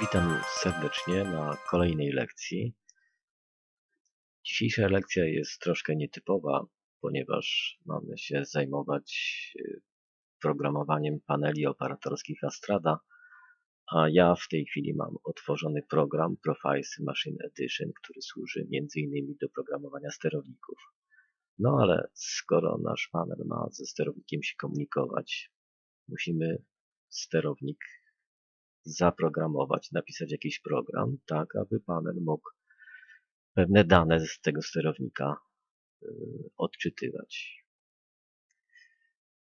Witam serdecznie na kolejnej lekcji. Dzisiejsza lekcja jest troszkę nietypowa, ponieważ mamy się zajmować programowaniem paneli operatorskich Astraada, a ja w tej chwili mam otworzony program Proficy Machine Edition, który służy m.in. do programowania sterowników. No ale skoro nasz panel ma ze sterownikiem się komunikować, musimy sterownik zaprogramować, napisać jakiś program, tak aby panel mógł pewne dane z tego sterownika odczytywać.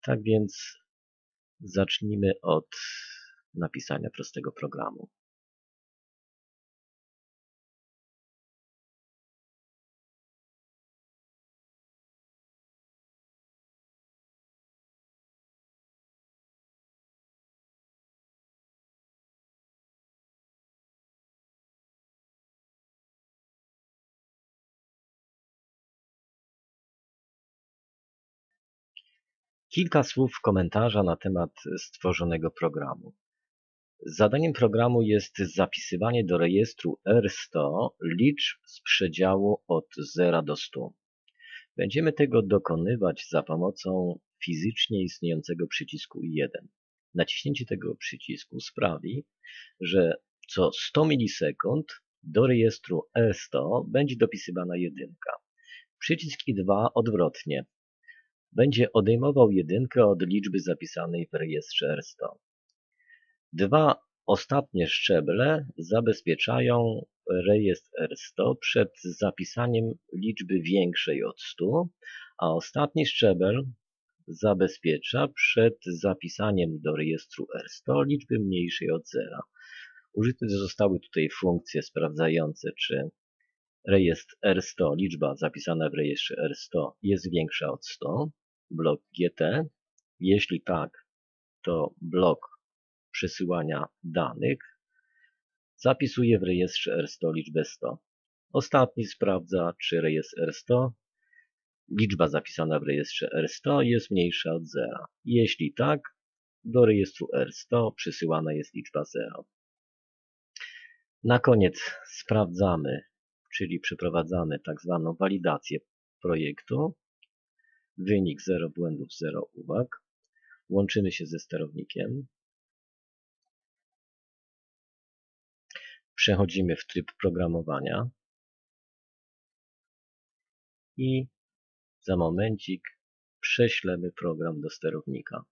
Tak więc zacznijmy od napisania prostego programu. Kilka słów komentarza na temat stworzonego programu. Zadaniem programu jest zapisywanie do rejestru R100 liczb z przedziału od 0 do 100. Będziemy tego dokonywać za pomocą fizycznie istniejącego przycisku I1. Naciśnięcie tego przycisku sprawi, że co 100 milisekund do rejestru R100 będzie dopisywana jedynka. Przycisk I2 odwrotnie. Będzie odejmował jedynkę od liczby zapisanej w rejestrze R100. Dwa ostatnie szczeble zabezpieczają rejestr R100 przed zapisaniem liczby większej od 100, a ostatni szczebel zabezpiecza przed zapisaniem do rejestru R100 liczby mniejszej od 0. Użyte zostały tutaj funkcje sprawdzające, czy rejestr R100, liczba zapisana w rejestrze R100 jest większa od 100, blok GT. Jeśli tak, to blok przesyłania danych zapisuje w rejestrze R100 liczbę 100. Ostatni sprawdza, czy rejestr R100, liczba zapisana w rejestrze R100 jest mniejsza od 0. Jeśli tak, do rejestru R100 przesyłana jest liczba 0. Na koniec sprawdzamy, czyli przeprowadzamy tak zwaną walidację projektu. Wynik 0 błędów, 0 uwag. Łączymy się ze sterownikiem. Przechodzimy w tryb programowania. I za momencik prześlemy program do sterownika.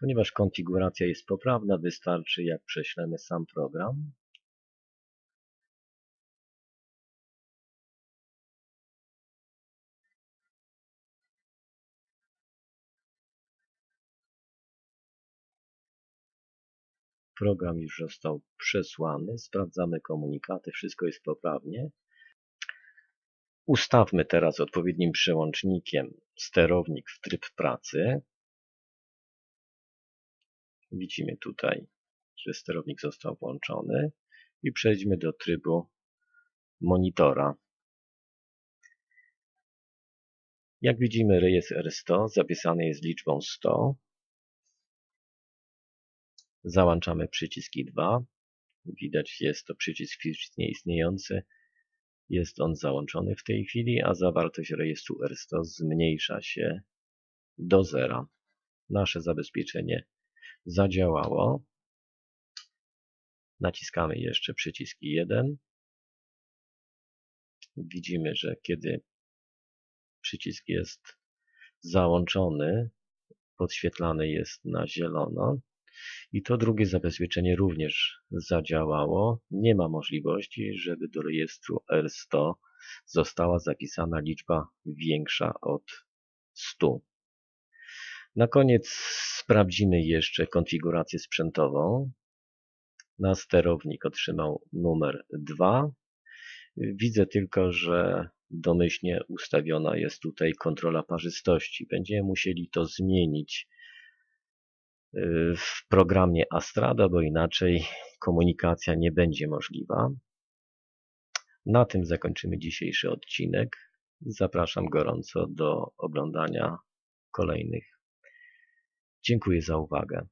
Ponieważ konfiguracja jest poprawna, wystarczy, jak prześlemy sam program. Program już został przesłany. Sprawdzamy komunikaty. Wszystko jest poprawnie. Ustawmy teraz odpowiednim przełącznikiem sterownik w tryb pracy. Widzimy tutaj, że sterownik został włączony i przejdźmy do trybu monitora. Jak widzimy, rejestr R100 zapisany jest liczbą 100. Załączamy przycisk I2. Widać, jest to przycisk fizycznie istniejący. Jest on załączony w tej chwili, a zawartość rejestru R100 zmniejsza się do 0. Nasze zabezpieczenie zadziałało. Naciskamy jeszcze przycisk I1. Widzimy, że kiedy przycisk jest załączony, podświetlany jest na zielono. I to drugie zabezpieczenie również zadziałało. Nie ma możliwości, żeby do rejestru R100 została zapisana liczba większa od 100. Na koniec sprawdzimy jeszcze konfigurację sprzętową. Nasz sterownik otrzymał numer 2. Widzę tylko, że domyślnie ustawiona jest tutaj kontrola parzystości. Będziemy musieli to zmienić w programie Astraada, bo inaczej komunikacja nie będzie możliwa. Na tym zakończymy dzisiejszy odcinek. Zapraszam gorąco do oglądania kolejnych. Dziękuję za uwagę.